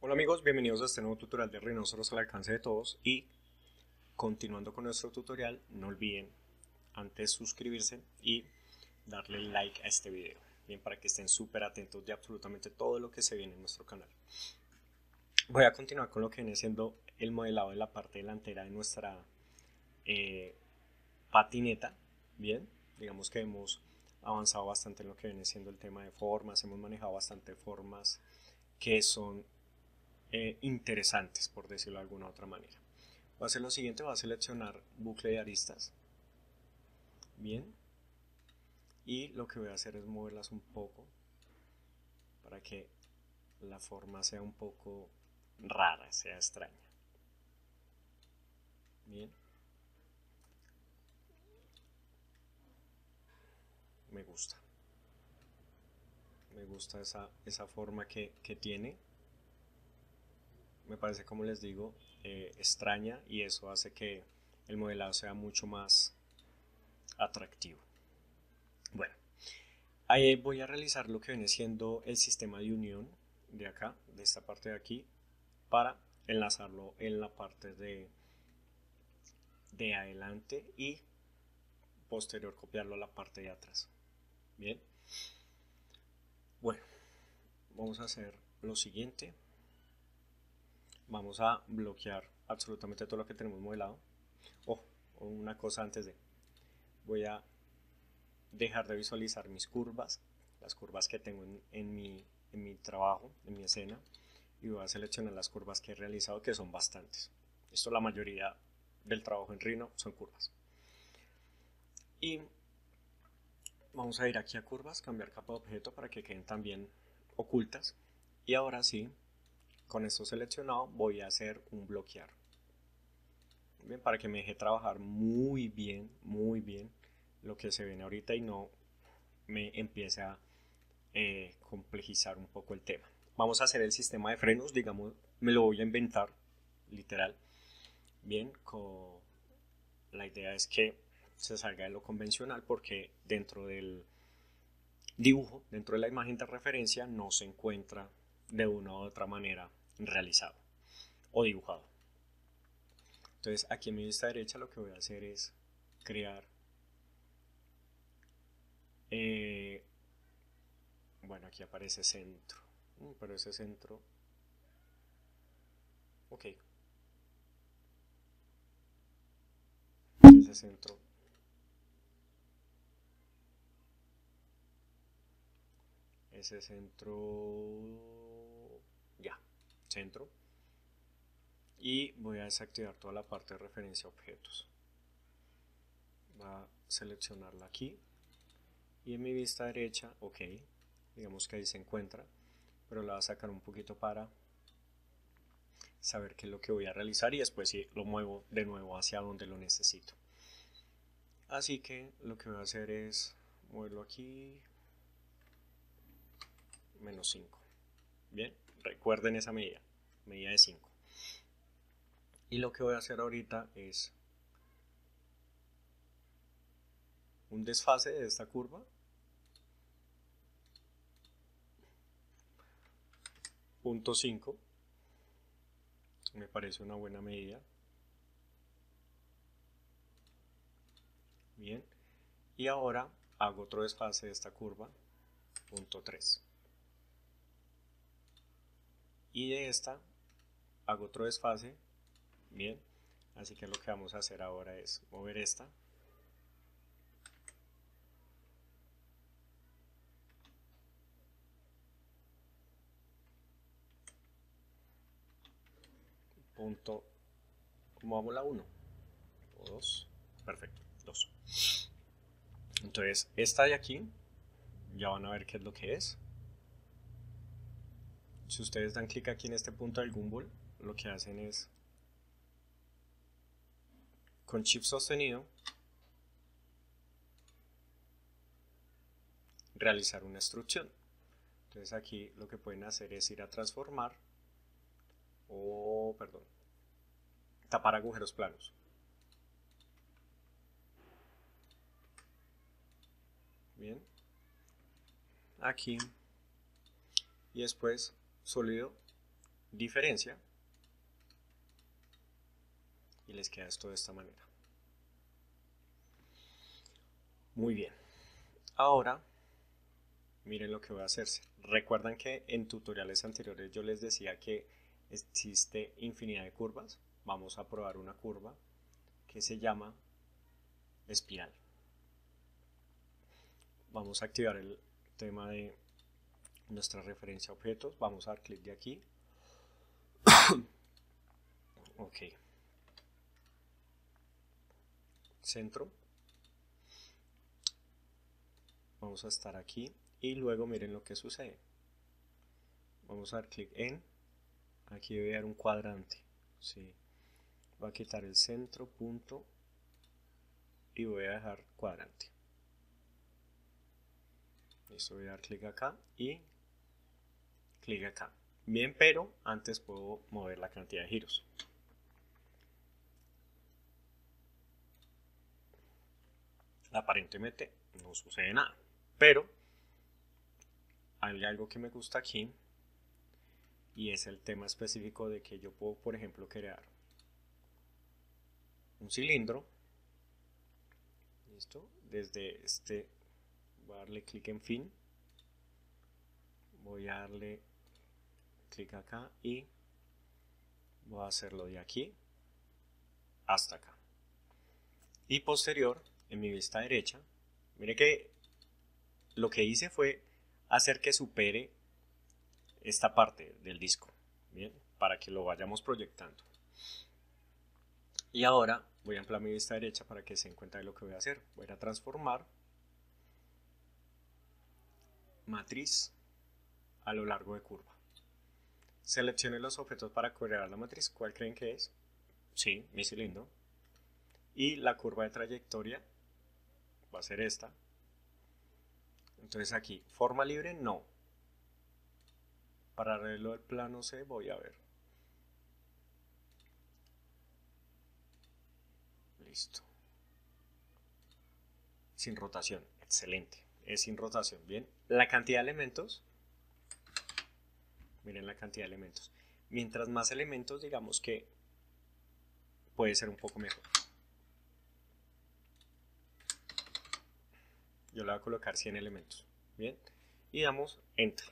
Hola amigos, bienvenidos a este nuevo tutorial de Rhinoceros al alcance de todos. Y continuando con nuestro tutorial, no olviden antes suscribirse y darle like a este video, bien, para que estén súper atentos de absolutamente todo lo que se viene en nuestro canal. Voy a continuar con lo que viene siendo el modelado de la parte delantera de nuestra patineta. Bien, digamos que hemos avanzado bastante en lo que viene siendo el tema de formas, hemos manejado bastante formas que son interesantes, por decirlo de alguna otra manera. Voy a hacer lo siguiente, voy a seleccionar bucle de aristas, bien, y lo que voy a hacer es moverlas un poco para que la forma sea un poco rara, sea extraña. Bien, me gusta esa forma que tiene. Me parece, como les digo, extraña, y eso hace que el modelado sea mucho más atractivo. Bueno, ahí voy a realizar lo que viene siendo el sistema de unión de acá, de esta parte de aquí, para enlazarlo en la parte de adelante y posterior copiarlo a la parte de atrás. Bien, bueno, vamos a hacer lo siguiente. Vamos a bloquear absolutamente todo lo que tenemos modelado. Una cosa antes de, voy a dejar de visualizar mis curvas, las curvas que tengo en mi trabajo, en mi escena, y voy a seleccionar las curvas que he realizado, que son bastantes. Esto, la mayoría del trabajo en Rhino son curvas. Y vamos a ir aquí a curvas, cambiar capa de objeto para que queden también ocultas. Y ahora sí, con esto seleccionado, voy a hacer un bloquear. Bien, para que me deje trabajar muy bien lo que se viene ahorita y no me empiece a complejizar un poco el tema. Vamos a hacer el sistema de frenos, digamos, me lo voy a inventar, literal. Bien, la idea es que se salga de lo convencional, porque dentro del dibujo, dentro de la imagen de referencia, no se encuentra de una u otra manera realizado o dibujado. Entonces, aquí en mi vista derecha lo que voy a hacer es crear bueno, aquí aparece centro, pero ese centro, ok, ese centro ya, centro. Y voy a desactivar toda la parte de referencia a objetos. Voy a seleccionarla aquí y en mi vista derecha, ok, digamos que ahí se encuentra, pero la voy a sacar un poquito para saber qué es lo que voy a realizar, y después sí lo muevo de nuevo hacia donde lo necesito. Así que lo que voy a hacer es moverlo aquí -5. Bien, recuerden esa medida de 5. Y lo que voy a hacer ahorita es un desfase de esta curva. .5 me parece una buena medida. Bien, y ahora hago otro desfase de esta curva, .3. Y de esta hago otro desfase. Bien, así que lo que vamos a hacer ahora es mover esta. Movamos la 1 o 2, perfecto, 2. Entonces esta de aquí, ya van a ver qué es lo que es. Si ustedes dan clic aquí en este punto del Gumball, lo que hacen es, con Shift sostenido, realizar una extrusión. Entonces aquí lo que pueden hacer es ir a transformar, tapar agujeros planos. bien, aquí, y después sólido, diferencia, y les queda esto de esta manera. Muy bien, ahora miren lo que voy a hacer. Recuerdan que en tutoriales anteriores yo les decía que existe infinidad de curvas. Vamos a probar una curva que se llama espiral. Vamos a activar el tema de nuestra referencia a objetos. Vamos a dar clic de aquí. Ok. Centro. Vamos a estar aquí y luego miren lo que sucede. Vamos a dar clic en. Aquí debe haber un cuadrante. Sí. Voy a quitar el centro, punto, y voy a dejar cuadrante. Listo, voy a dar clic acá y clic acá. Bien, pero antes puedo mover la cantidad de giros. Aparentemente no sucede nada, pero hay algo que me gusta aquí y es el tema específico de que yo puedo, por ejemplo, crear un cilindro. Listo, desde este voy a darle clic en fin, voy a darle clic acá y voy a hacerlo de aquí hasta acá, y posterior en mi vista derecha mire que lo que hice fue hacer que supere esta parte del disco, bien, para que lo vayamos proyectando. Y ahora voy a ampliar mi vista derecha para que se den cuenta de lo que voy a hacer. Voy a transformar matriz a lo largo de curva. Seleccione los objetos para crear la matriz. ¿Cuál creen que es? Sí, mi cilindro. Y la curva de trayectoria va a ser esta. Entonces aquí, forma libre, no. Para arreglo del plano C voy a ver. Listo. Sin rotación, excelente. Es sin rotación, bien. La cantidad de elementos, miren la cantidad de elementos. Mientras más elementos, digamos que puede ser un poco mejor. Yo le voy a colocar 100 elementos, bien. Y damos Enter.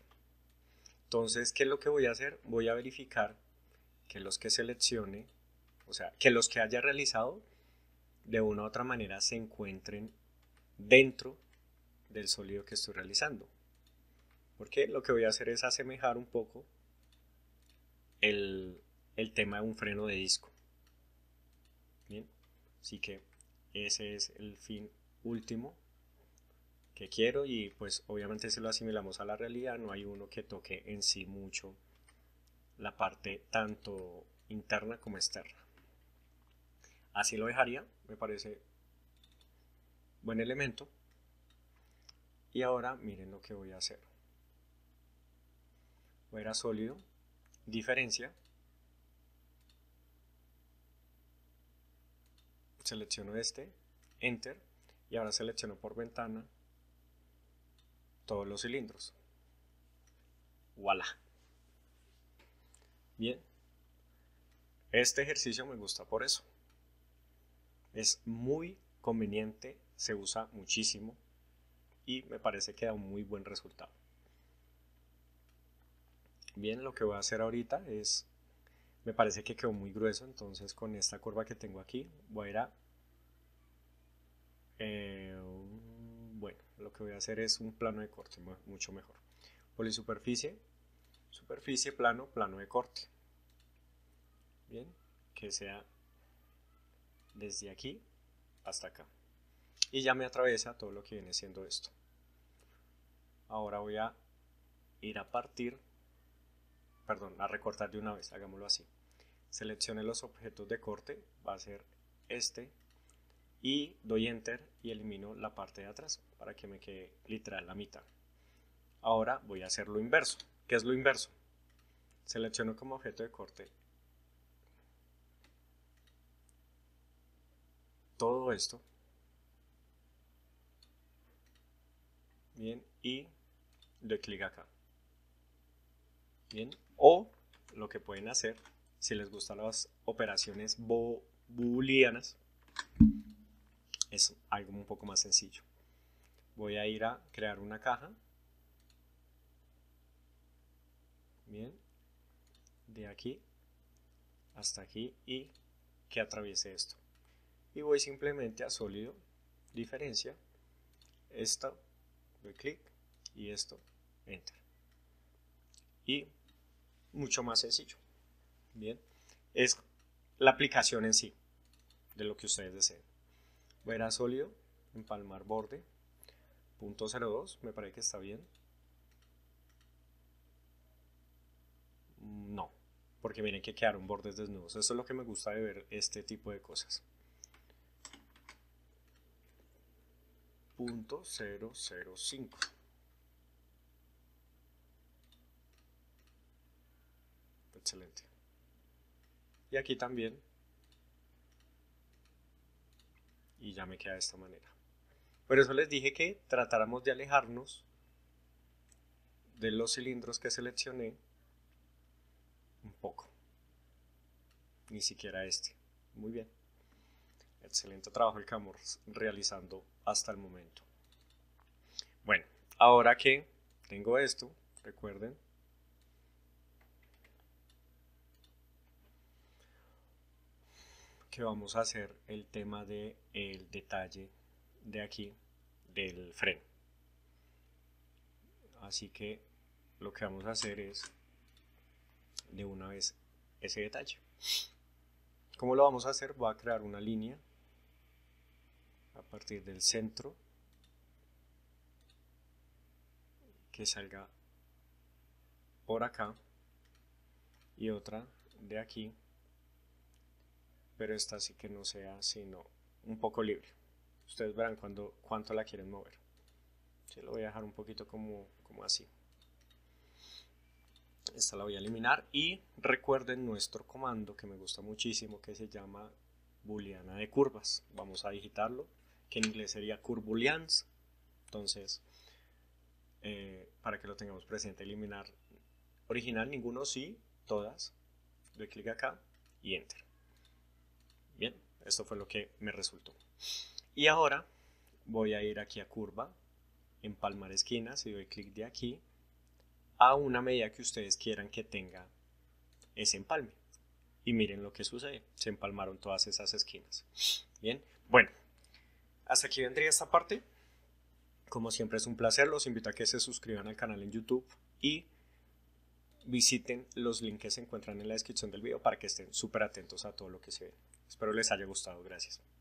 Entonces, ¿qué es lo que voy a hacer? Voy a verificar que los que seleccione, o sea, que los que haya realizado, de una u otra manera se encuentren dentro del sólido que estoy realizando, porque lo que voy a hacer es asemejar un poco el tema de un freno de disco. Bien, así que ese es el fin último que quiero, y pues obviamente si lo asimilamos a la realidad no hay uno que toque en sí mucho la parte tanto interna como externa. Así lo dejaría, me parece buen elemento. Y ahora miren lo que voy a hacer. Voy a ir a sólido, diferencia, selecciono este, Enter, y ahora selecciono por ventana todos los cilindros. ¡Voilá! Bien, este ejercicio me gusta por eso. Es muy conveniente, se usa muchísimo y me parece que da un muy buen resultado. Bien, lo que voy a hacer ahorita es, me parece que quedó muy grueso, entonces con esta curva que tengo aquí voy a ir a bueno, lo que voy a hacer es un plano de corte, mucho mejor. Polisuperficie, superficie, plano, plano de corte. Bien, que sea desde aquí hasta acá, y ya me atraviesa todo lo que viene siendo esto. Ahora voy a ir a partir, perdón, a recortar de una vez, hagámoslo así. Seleccione los objetos de corte, va a ser este, y doy Enter y elimino la parte de atrás para que me quede literal la mitad. Ahora voy a hacer lo inverso. ¿Qué es lo inverso? Selecciono como objeto de corte todo esto bien, y doy clic acá, bien. O lo que pueden hacer, si les gustan las operaciones booleanas, es algo un poco más sencillo. Voy a ir a crear una caja, bien, de aquí hasta aquí, y que atraviese esto, y voy simplemente a sólido, diferencia, esta, doy clic, y esto, enter, y mucho más sencillo. Bien, es la aplicación en sí de lo que ustedes deseen. Voy a ir a sólido, empalmar borde, .02, me parece que está bien. No, porque miren que quedaron bordes desnudos. Eso es lo que me gusta de ver este tipo de cosas. .005. Excelente. Y aquí también. Y ya me queda de esta manera. Por eso les dije que tratáramos de alejarnos de los cilindros que seleccioné un poco. Ni siquiera este. Muy bien. Excelente trabajo el que estamos realizando hasta el momento. Bueno, ahora que tengo esto, recuerden, que vamos a hacer el tema de el detalle de aquí del freno. Así que lo que vamos a hacer es de una vez ese detalle. ¿Cómo lo vamos a hacer? Voy a crear una línea a partir del centro que salga por acá y otra de aquí, pero esta sí que no sea sino un poco libre. Ustedes verán cuánto la quieren mover. Yo lo voy a dejar un poquito como así. Esta la voy a eliminar, y recuerden nuestro comando que me gusta muchísimo, que se llama booleana de curvas. Vamos a digitarlo, que en inglés sería curbuleans. Entonces, para que lo tengamos presente, eliminar original, ninguno, sí, todas. Doy clic acá y enter. Bien, esto fue lo que me resultó. Y ahora voy a ir aquí a curva, empalmar esquinas, y doy clic de aquí a una medida que ustedes quieran que tenga ese empalme. Y miren lo que sucede, se empalmaron todas esas esquinas. Bien, bueno, hasta aquí vendría esta parte. Como siempre es un placer, los invito a que se suscriban al canal en YouTube y visiten los links que se encuentran en la descripción del video para que estén súper atentos a todo lo que se ve. Espero les haya gustado, gracias.